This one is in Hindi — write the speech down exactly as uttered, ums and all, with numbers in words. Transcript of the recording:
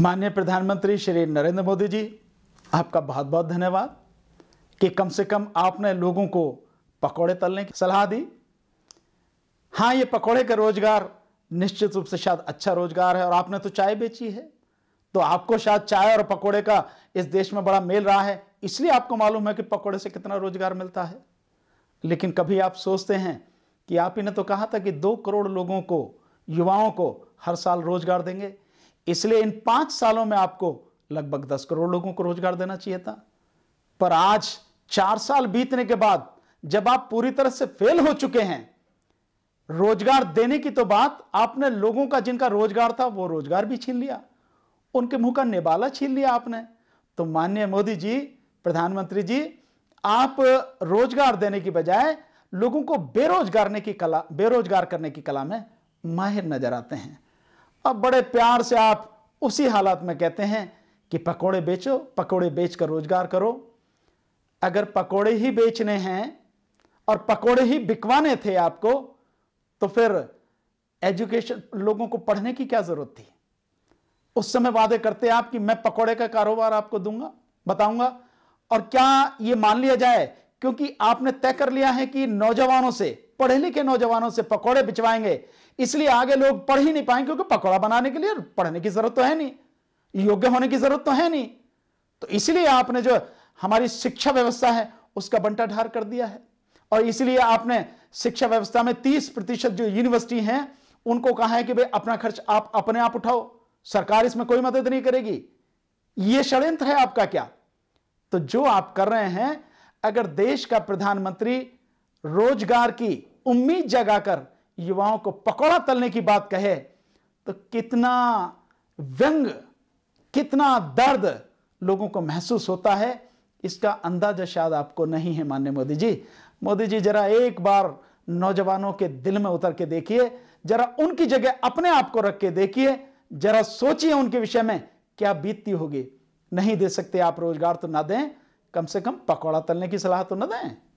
माननीय प्रधानमंत्री श्री नरेंद्र मोदी जी, आपका बहुत बहुत धन्यवाद कि कम से कम आपने लोगों को पकौड़े तलने की सलाह दी। हाँ, ये पकौड़े का रोजगार निश्चित रूप से शायद अच्छा रोजगार है, और आपने तो चाय बेची है तो आपको शायद चाय और पकौड़े का इस देश में बड़ा मेल रहा है, इसलिए आपको मालूम है कि पकौड़े से कितना रोजगार मिलता है। लेकिन कभी आप सोचते हैं कि आप ही ने तो कहा था कि दो करोड़ लोगों को, युवाओं को हर साल रोजगार देंगे, इसलिए इन पाँच सालों में आपको लगभग दस करोड़ लोगों को रोजगार देना चाहिए था। पर आज चार साल बीतने के बाद जब आप पूरी तरह से फेल हो चुके हैं, रोजगार देने की तो बात, आपने लोगों का जिनका रोजगार था वो रोजगार भी छीन लिया, उनके मुंह का निवाला छीन लिया आपने। तो माननीय मोदी जी, प्रधानमंत्री जी, आप रोजगार देने की बजाय लोगों को बेरोजगार की कला बेरोजगार करने की कला में माहिर नजर आते हैं। अब बड़े प्यार से आप उसी हालात में कहते हैं कि पकोड़े बेचो, पकोड़े बेचकर रोजगार करो। अगर पकोड़े ही बेचने हैं और पकोड़े ही बिकवाने थे आपको, तो फिर एजुकेशन, लोगों को पढ़ने की क्या जरूरत थी? उस समय वादे करते आप कि मैं पकोड़े का कारोबार आपको दूंगा, बताऊंगा। और क्या ये मान लिया जाए, क्योंकि आपने तय कर लिया है कि नौजवानों से, पढ़े लिखे नौजवानों से पकौड़े बिचवाएंगे, इसलिए आगे लोग पढ़ ही नहीं पाएंगे, क्योंकि पकौड़ा बनाने के लिए पढ़ने की जरूरत तो है नहीं, योग्य होने की जरूरत तो है नहीं। तो इसलिए आपने जो हमारी शिक्षा व्यवस्था है उसका बंटा ढार कर दिया है, और इसलिए आपने शिक्षा व्यवस्था में तीस प्रतिशत जो यूनिवर्सिटी हैं उनको कहा है कि भाई अपना खर्च आप अपने आप उठाओ, सरकार इसमें कोई मदद नहीं करेगी। यह षड्यंत्र है आपका। क्या तो जो आप कर रहे हैं, अगर देश का प्रधानमंत्री रोजगार की उम्मीद जगाकर युवाओं को पकौड़ा तलने की बात कहे, तो कितना व्यंग, कितना दर्द लोगों को महसूस होता है, इसका अंदाजा शायद आपको नहीं है माननीय मोदी जी। मोदी जी, जरा एक बार नौजवानों के दिल में उतर के देखिए, जरा उनकी जगह अपने आप को रख के देखिए, जरा सोचिए उनके विषय में क्या बीतती होगी। नहीं दे सकते आप रोजगार तो ना दें, कम से कम पकौड़ा तलने की सलाह तो ना दें।